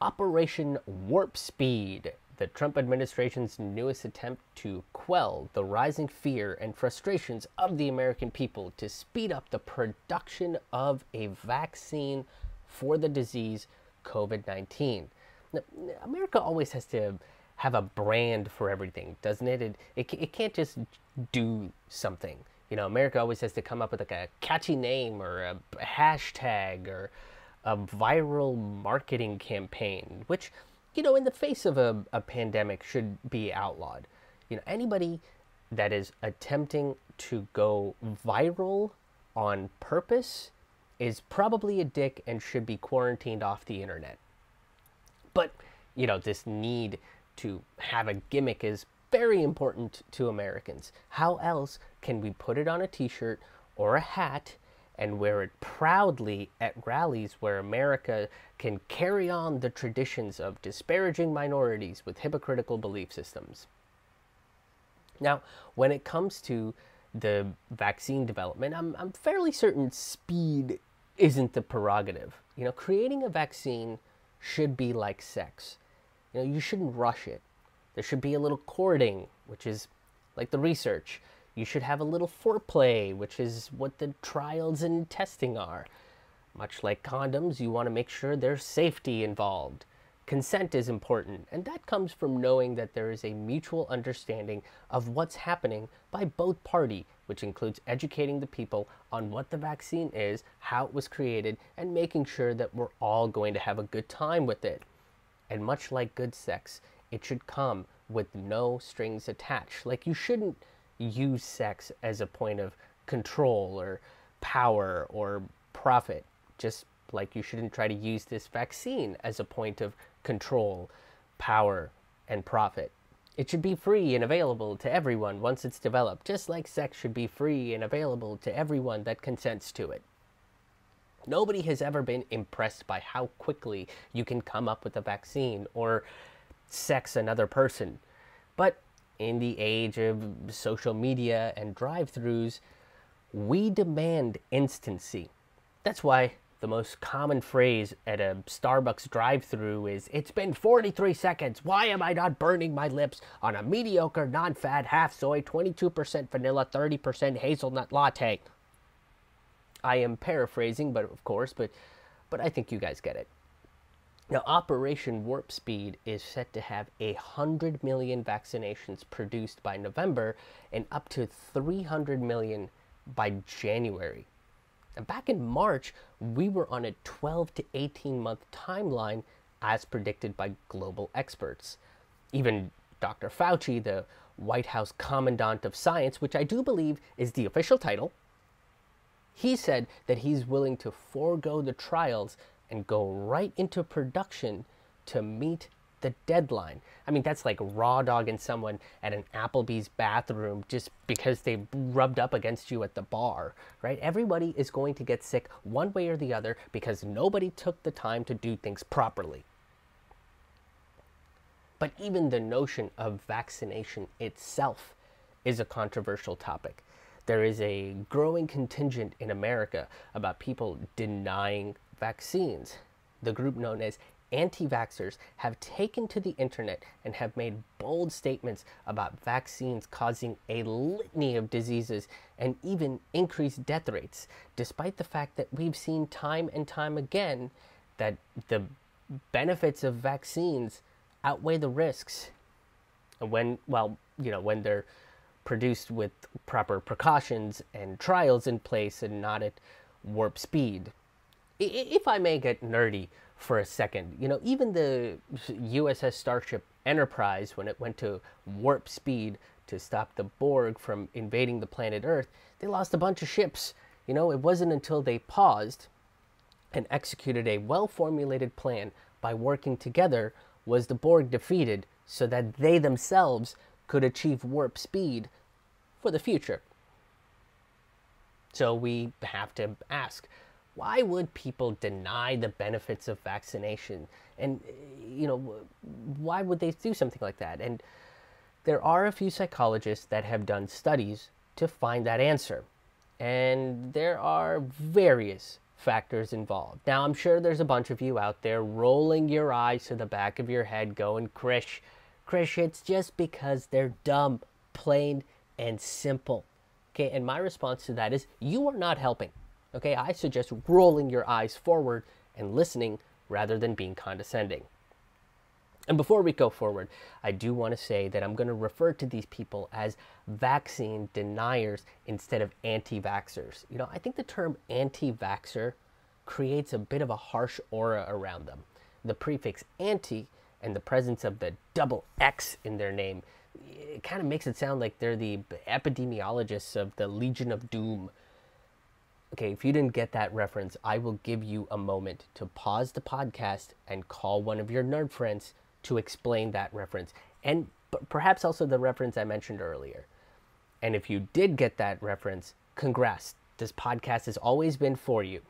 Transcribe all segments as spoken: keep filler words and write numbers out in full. Operation Warp Speed, the Trump administration's newest attempt to quell the rising fear and frustrations of the American people to speed up the production of a vaccine for the disease COVID nineteen. Now, America always has to have a brand for everything, doesn't it? It, it, it can't just do something. You know, America always has to come up with like a catchy name or a hashtag or a viral marketing campaign, which, you know, in the face of a, a pandemic should be outlawed. You know, anybody that is attempting to go viral on purpose is probably a dick and should be quarantined off the internet. But, you know, this need to have a gimmick is very important to Americans. How else can we put it on a t-shirt or a hat and wear it proudly at rallies where America can carry on the traditions of disparaging minorities with hypocritical belief systems? Now, when it comes to the vaccine development, I'm, I'm fairly certain speed isn't the prerogative. You know, creating a vaccine should be like sex. You know, you shouldn't rush it. There should be a little courting, which is like the research. You should have a little foreplay, which is what the trials and testing are. Much like condoms, you want to make sure there's safety involved. Consent is important, and that comes from knowing that there is a mutual understanding of what's happening by both parties, which includes educating the people on what the vaccine is, how it was created, and making sure that we're all going to have a good time with it. And much like good sex, it should come with no strings attached. Like, you shouldn't use sex as a point of control or power or profit, just like you shouldn't try to use this vaccine as a point of control, power, and profit. It should be free and available to everyone once it's developed, just like sex should be free and available to everyone that consents to it. Nobody has ever been impressed by how quickly you can come up with a vaccine or sex another person. But in the age of social media and drive-thrus, we demand instancy. That's why the most common phrase at a Starbucks drive-thru is, "It's been forty-three seconds. Why am I not burning my lips on a mediocre, non-fat, half-soy, twenty-two percent vanilla, thirty percent hazelnut latte?" I am paraphrasing, but of course, but, but I think you guys get it. Now, Operation Warp Speed is set to have one hundred million vaccinations produced by November and up to three hundred million by January. And back in March, we were on a twelve to eighteen month timeline as predicted by global experts. Even Doctor Fauci, the White House Commandant of Science, which I do believe is the official title, he said that he's willing to forego the trials and go right into production to meet the deadline. I mean, that's like raw dogging someone at an Applebee's bathroom just because they rubbed up against you at the bar, right? Everybody is going to get sick one way or the other because nobody took the time to do things properly. But even the notion of vaccination itself is a controversial topic. There is a growing contingent in America about people denying vaccines. The group known as anti-vaxxers have taken to the internet and have made bold statements about vaccines causing a litany of diseases and even increased death rates, despite the fact that we've seen time and time again that the benefits of vaccines outweigh the risks. And when, well, you know, when they're produced with proper precautions and trials in place and not at warp speed. If I may get nerdy for a second, you know, even the U S S Starship Enterprise, when it went to warp speed to stop the Borg from invading the planet Earth, they lost a bunch of ships. You know, it wasn't until they paused and executed a well-formulated plan by working together was the Borg defeated so that they themselves could achieve warp speed for the future. So we have to ask, why would people deny the benefits of vaccination? And, you know, why would they do something like that? And there are a few psychologists that have done studies to find that answer. And there are various factors involved. Now, I'm sure there's a bunch of you out there rolling your eyes to the back of your head going, Krish, Krish, it's just because they're dumb, plain and simple. Okay, and my response to that is you are not helping. Okay, I suggest rolling your eyes forward and listening rather than being condescending. And before we go forward, I do want to say that I'm going to refer to these people as vaccine deniers instead of anti-vaxxers. You know, I think the term anti-vaxxer creates a bit of a harsh aura around them. The prefix anti and the presence of the double X in their name, it kind of makes it sound like they're the epidemiologists of the Legion of Doom. Okay, if you didn't get that reference, I will give you a moment to pause the podcast and call one of your nerd friends to explain that reference, and p- perhaps also the reference I mentioned earlier. And if you did get that reference, congrats. This podcast has always been for you.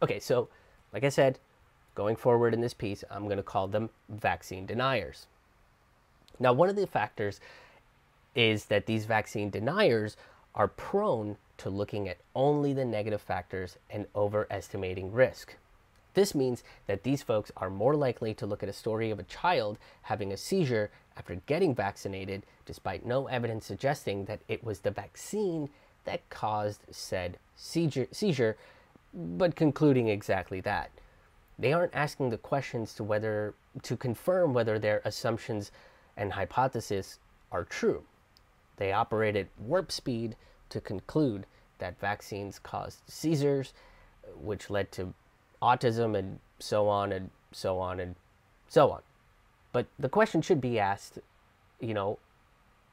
Okay, so like I said, going forward in this piece, I'm going to call them vaccine deniers. Now, one of the factors is that these vaccine deniers are prone to looking at only the negative factors and overestimating risk. This means that these folks are more likely to look at a story of a child having a seizure after getting vaccinated, despite no evidence suggesting that it was the vaccine that caused said seizure, seizure, but concluding exactly that. They aren't asking the questions to whether to confirm whether their assumptions and hypotheses are true. They operate at warp speed to conclude that vaccines caused seizures, which led to autism and so on and so on and so on. But the question should be asked, you know,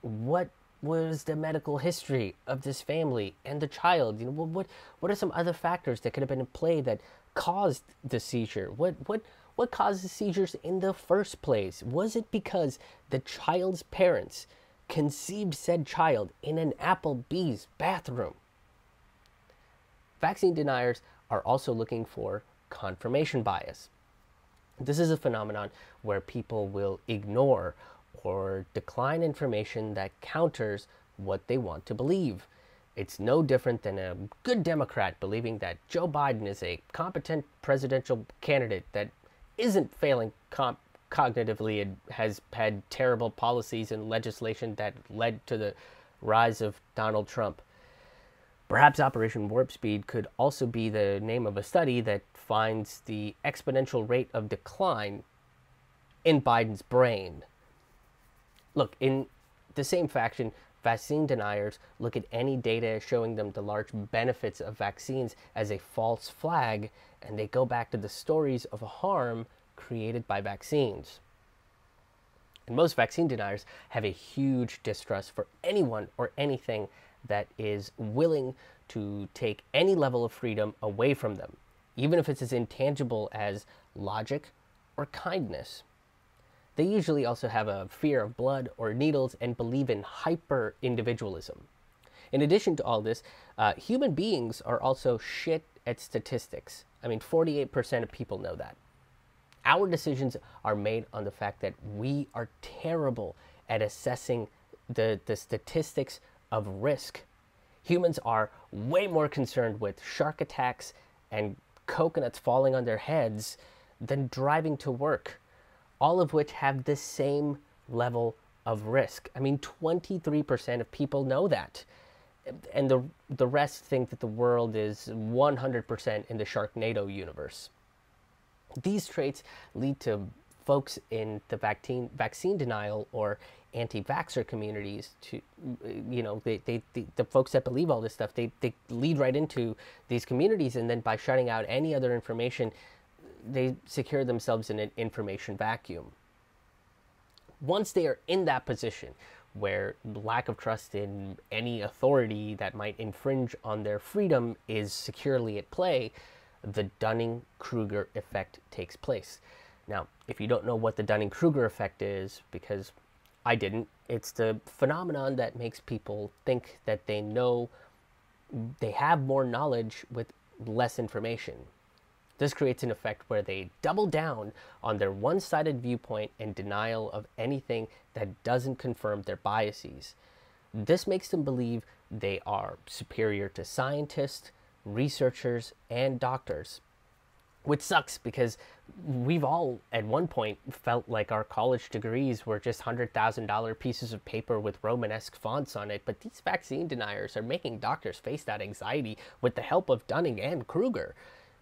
what was the medical history of this family and the child? You know, what what are some other factors that could have been in play that caused the seizure? What what what caused the seizures in the first place? Was it because the child's parents conceived said child in an Applebee's bathroom? Vaccine deniers are also looking for confirmation bias. This is a phenomenon where people will ignore or decline information that counters what they want to believe. It's no different than a good Democrat believing that Joe Biden is a competent presidential candidate that isn't failing comp cognitively and has had terrible policies and legislation that led to the rise of Donald Trump. Perhaps Operation Warp Speed could also be the name of a study that finds the exponential rate of decline in Biden's brain. Look, in the same faction, vaccine deniers look at any data showing them the large benefits of vaccines as a false flag, and they go back to the stories of harm created by vaccines. And most vaccine deniers have a huge distrust for anyone or anything that is willing to take any level of freedom away from them, even if it's as intangible as logic or kindness. They usually also have a fear of blood or needles and believe in hyper-individualism. In addition to all this, uh, human beings are also shit at statistics. I mean, forty-eight percent of people know that. Our decisions are made on the fact that we are terrible at assessing the, the statistics of risk. Humans are way more concerned with shark attacks and coconuts falling on their heads than driving to work, all of which have the same level of risk. I mean, twenty-three percent of people know that. And the, the rest think that the world is one hundred percent in the Sharknado universe. These traits lead to folks in the vaccine vaccine denial or anti-vaxxer communities to, you know, they, they, they, the folks that believe all this stuff, they, they lead right into these communities, and then by shutting out any other information, they secure themselves in an information vacuum. Once they are in that position where lack of trust in any authority that might infringe on their freedom is securely at play, the Dunning-Kruger effect takes place. Now, if you don't know what the Dunning-Kruger effect is, because I didn't, it's the phenomenon that makes people think that they know, they have more knowledge with less information. This creates an effect where they double down on their one-sided viewpoint and denial of anything that doesn't confirm their biases. This makes them believe they are superior to scientists, researchers, and doctors. Which sucks, because we've all at one point felt like our college degrees were just one hundred thousand dollar pieces of paper with Romanesque fonts on it, but these vaccine deniers are making doctors face that anxiety with the help of Dunning and Kruger.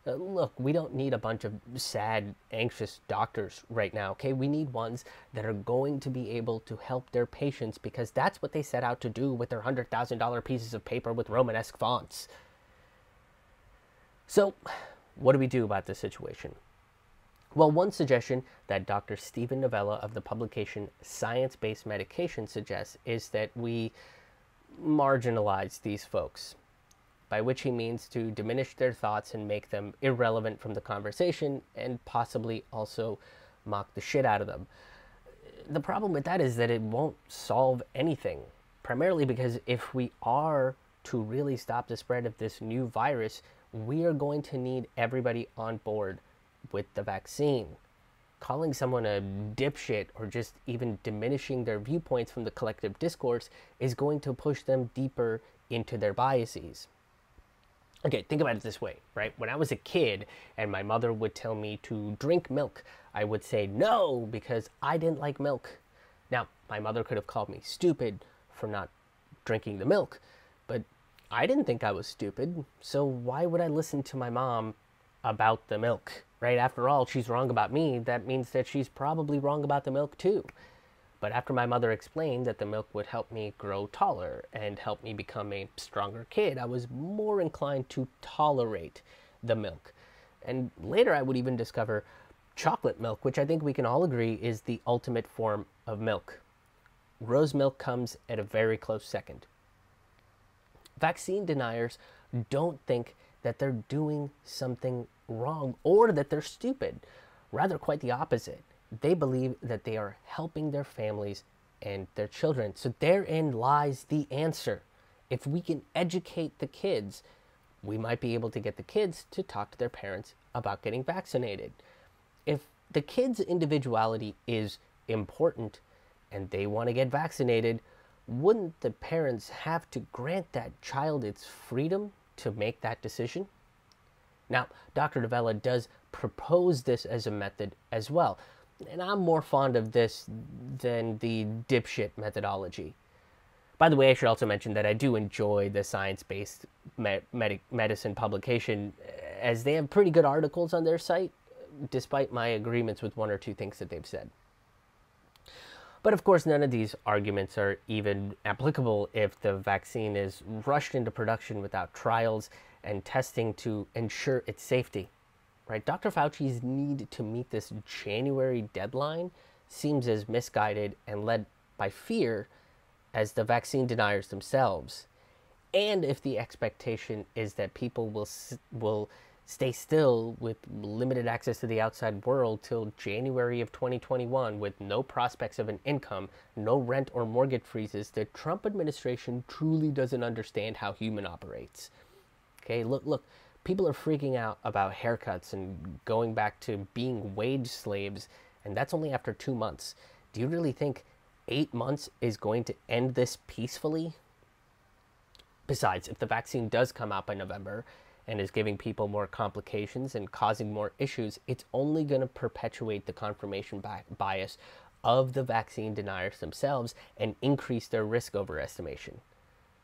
Uh, look, we don't need a bunch of sad, anxious doctors right now, okay? We need ones that are going to be able to help their patients, because that's what they set out to do with their one hundred thousand dollar pieces of paper with Romanesque fonts. So, what do we do about this situation? Well, one suggestion that Doctor Stephen Novella of the publication Science-Based Medicine suggests is that we marginalize these folks, by which he means to diminish their thoughts and make them irrelevant from the conversation and possibly also mock the shit out of them. The problem with that is that it won't solve anything, primarily because if we are to really stop the spread of this new virus, we are going to need everybody on board with the vaccine. Calling someone a dipshit or just even diminishing their viewpoints from the collective discourse is going to push them deeper into their biases. Okay, think about it this way, right? When I was a kid and my mother would tell me to drink milk, I would say no because I didn't like milk. Now, my mother could have called me stupid for not drinking the milk, but I didn't think I was stupid, so why would I listen to my mom about the milk, right? After all, she's wrong about me. That means that she's probably wrong about the milk too. But after my mother explained that the milk would help me grow taller and help me become a stronger kid, I was more inclined to tolerate the milk. And later I would even discover chocolate milk, which I think we can all agree is the ultimate form of milk. Rose milk comes at a very close second. Vaccine deniers don't think that they're doing something wrong or that they're stupid. Rather, quite the opposite. They believe that they are helping their families and their children. So therein lies the answer. If we can educate the kids, we might be able to get the kids to talk to their parents about getting vaccinated. If the kids' individuality is important and they want to get vaccinated, wouldn't the parents have to grant that child its freedom to make that decision? Now, Doctor Novella does propose this as a method as well, and I'm more fond of this than the dipshit methodology. By the way, I should also mention that I do enjoy the Science-Based med med Medicine publication, as they have pretty good articles on their site, despite my agreements with one or two things that they've said. But of course, none of these arguments are even applicable if the vaccine is rushed into production without trials and testing to ensure its safety, right? Doctor Fauci's need to meet this January deadline seems as misguided and led by fear as the vaccine deniers themselves. And if the expectation is that people will, will stay still with limited access to the outside world till January of twenty twenty-one with no prospects of an income, no rent or mortgage freezes, the Trump administration truly doesn't understand how human operates. Okay, look, look, people are freaking out about haircuts and going back to being wage slaves, and that's only after two months. Do you really think eight months is going to end this peacefully? Besides, if the vaccine does come out by November, and is giving people more complications and causing more issues, it's only going to perpetuate the confirmation bias of the vaccine deniers themselves and increase their risk overestimation.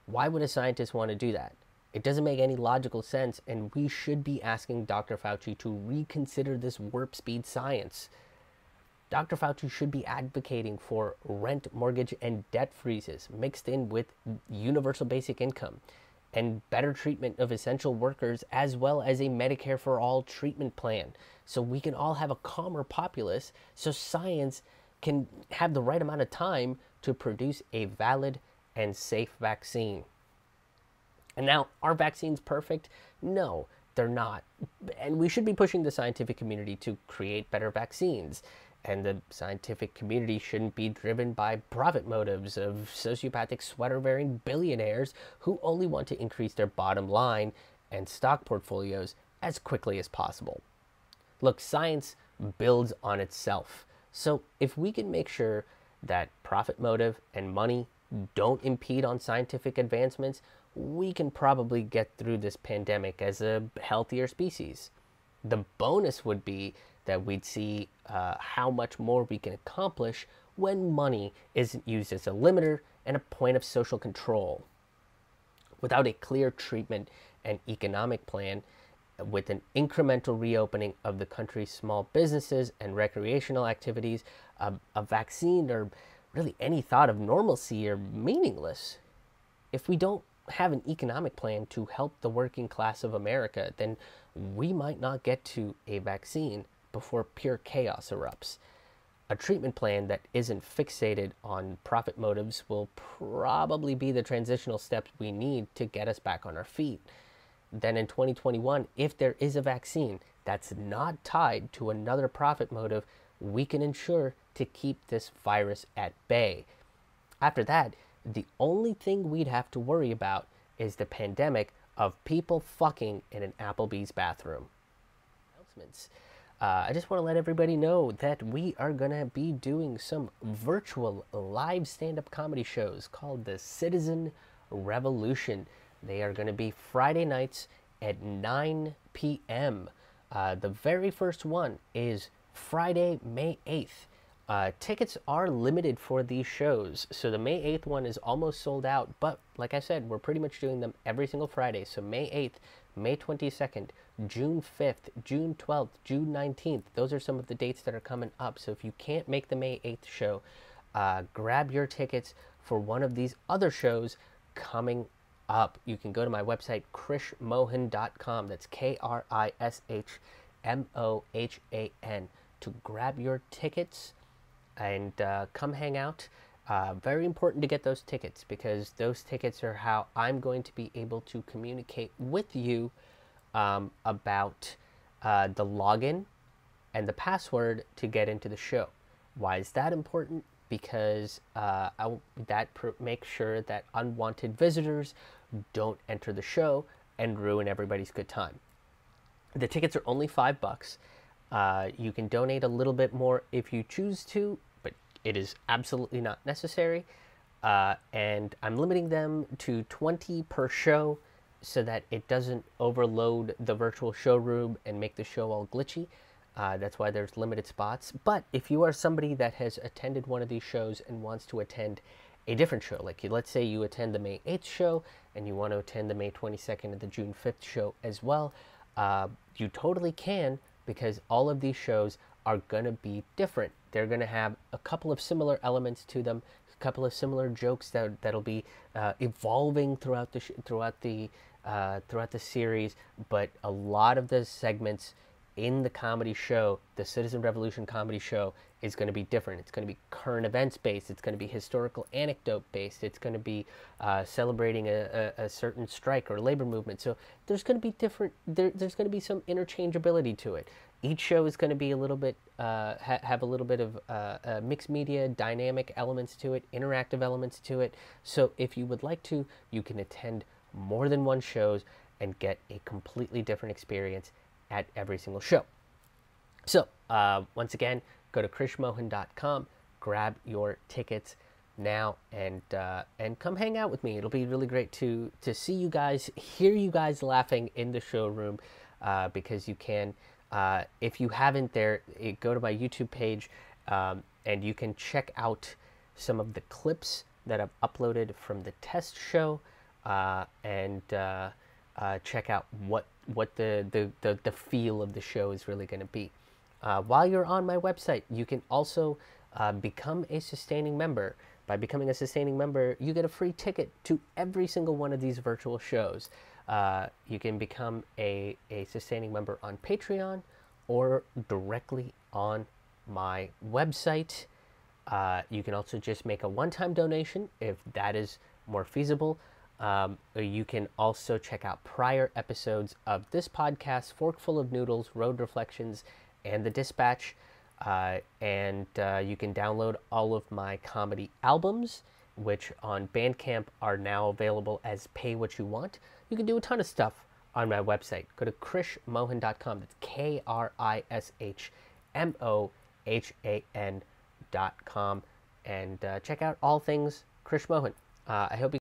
Why would a scientist want to do that? It doesn't make any logical sense, and we should be asking Doctor Fauci to reconsider this warp speed science. Doctor Fauci should be advocating for rent, mortgage, and debt freezes mixed in with universal basic income, and better treatment of essential workers, as well as a Medicare for all treatment plan, so we can all have a calmer populace, so science can have the right amount of time to produce a valid and safe vaccine. And now, are vaccines perfect? No, they're not. And we should be pushing the scientific community to create better vaccines. And the scientific community shouldn't be driven by profit motives of sociopathic sweater-wearing billionaires who only want to increase their bottom line and stock portfolios as quickly as possible. Look, science builds on itself. So if we can make sure that profit motive and money don't impede on scientific advancements, we can probably get through this pandemic as a healthier species. The bonus would be that we'd see uh, how much more we can accomplish when money isn't used as a limiter and a point of social control. Without a clear treatment and economic plan, with an incremental reopening of the country's small businesses and recreational activities, a, a vaccine or really any thought of normalcy are meaningless. If we don't have an economic plan to help the working class of America, then we might not get to a vaccine before pure chaos erupts. A treatment plan that isn't fixated on profit motives will probably be the transitional steps we need to get us back on our feet. Then in twenty twenty-one, if there is a vaccine that's not tied to another profit motive, we can ensure to keep this virus at bay. After that, the only thing we'd have to worry about is the pandemic of people fucking in an Applebee's bathroom. Announcements. Uh, I just want to let everybody know that we are going to be doing some virtual live stand-up comedy shows called The Citizen Revolution. They are going to be Friday nights at nine p m Uh, the very first one is Friday, May eighth. Uh, tickets are limited for these shows, so the May eighth one is almost sold out, but like I said, we're pretty much doing them every single Friday. So May eighth, May twenty-second, June fifth, June twelfth, June nineteenth. Those are some of the dates that are coming up. So if you can't make the May eighth show, uh, grab your tickets for one of these other shows coming up. You can go to my website, krishmohan dot com. That's K R I S H M O H A N, to grab your tickets and uh, come hang out. Uh, very important to get those tickets, because those tickets are how I'm going to be able to communicate with you um, about uh, the login and the password to get into the show. Why is that important? Because uh, I, that pr makes sure that unwanted visitors don't enter the show and ruin everybody's good time. The tickets are only five bucks. Uh, you can donate a little bit more if you choose to, but it is absolutely not necessary. Uh, and I'm limiting them to twenty per show so that it doesn't overload the virtual showroom and make the show all glitchy. Uh, that's why there's limited spots. But if you are somebody that has attended one of these shows and wants to attend a different show, like let's say you attend the May eighth show and you want to attend the May twenty-second and the June fifth show as well, uh, you totally can, because all of these shows are going to be different. They're going to have a couple of similar elements to them, a couple of similar jokes that, that'll be uh, evolving throughout the, sh throughout, the, uh, throughout the series, but a lot of the segments in the comedy show, the Citizen Revolution comedy show, is going to be different. It's going to be current events based. It's going to be historical anecdote based. It's going to be uh, celebrating a, a, a certain strike or labor movement. So there's going to be different. There, there's going to be some interchangeability to it. Each show is going to be a little bit uh, ha have a little bit of uh, uh, mixed media, dynamic elements to it, interactive elements to it. So if you would like to, you can attend more than one shows and get a completely different experience at every single show. So uh, once again, go to krishmohan dot com, grab your tickets now, and uh, and come hang out with me. It'll be really great to to see you guys, hear you guys laughing in the showroom, uh, because you can. Uh, if you haven't, there, it, go to my YouTube page, um, and you can check out some of the clips that I've uploaded from the test show, uh, and uh, uh, check out what. what the, the, the, the feel of the show is really going to be. Uh, while you're on my website, you can also uh, become a sustaining member. By becoming a sustaining member, you get a free ticket to every single one of these virtual shows. Uh, you can become a, a sustaining member on Patreon or directly on my website. Uh, you can also just make a one-time donation if that is more feasible. Um, you can also check out prior episodes of this podcast, Fork Full of Noodles, Road Reflections, and The Dispatch. Uh, and uh, you can download all of my comedy albums, which on Bandcamp are now available as Pay What You Want. You can do a ton of stuff on my website. Go to krishmohan dot com. That's K R I S H M O H A N dot com. And uh, check out all things Krish Mohan. Uh, I hope you